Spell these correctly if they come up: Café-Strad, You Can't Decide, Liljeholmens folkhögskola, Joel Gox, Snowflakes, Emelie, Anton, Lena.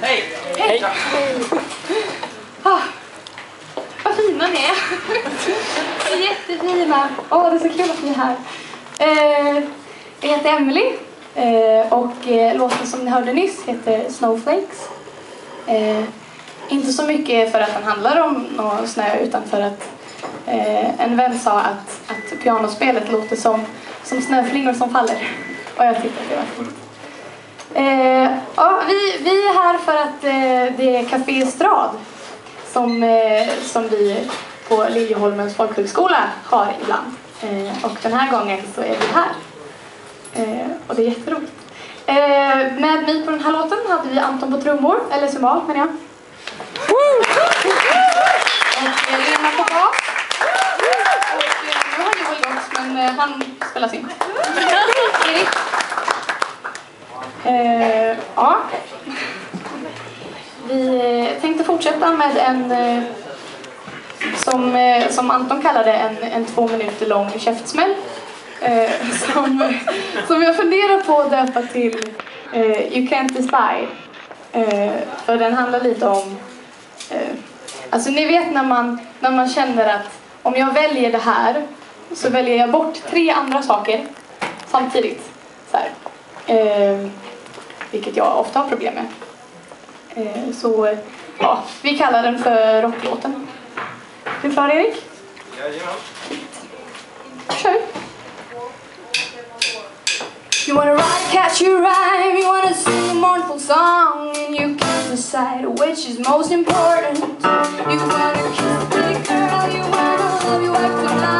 Hej! Hej! Vad fina ni är! Jättefina! Åh, det är så kul att ni är här. Jag heter Emelie och låten som ni hörde nyss heter Snowflakes. Inte så mycket för att den handlar om någon snö, utan för att en vän sa att pianospelet låter som snöflingor som faller. Och jag tyckte att det var fint. Ja, vi är här för att det är Café-Strad som vi på Liljeholmens folkhögskola har ibland. Och den här gången så är vi här. Och det är jätteroligt. Med mig på den här låten hade vi Anton på trummor, eller cymbal menar jag. Och Lena på bas. Och nu har Joel Gox, men han spelar sin. Ja. Vi tänkte fortsätta med en som Anton kallade en 2 minuter lång käftsmäll som jag funderar på att döpa till You Can't Decide, för den handlar lite om alltså ni vet när man känner att om jag väljer det här så väljer jag bort 3 andra saker samtidigt så här. Vilket jag ofta har problem med. Så ja, vi kallar den för rocklåten. Är du klar, Erik? Jajamän. Kör. You wanna ride, catch your rhyme. You wanna sing a mournful song. And you can't decide which is most important. You wanna kiss the pretty girl. You wanna love your wife tonight.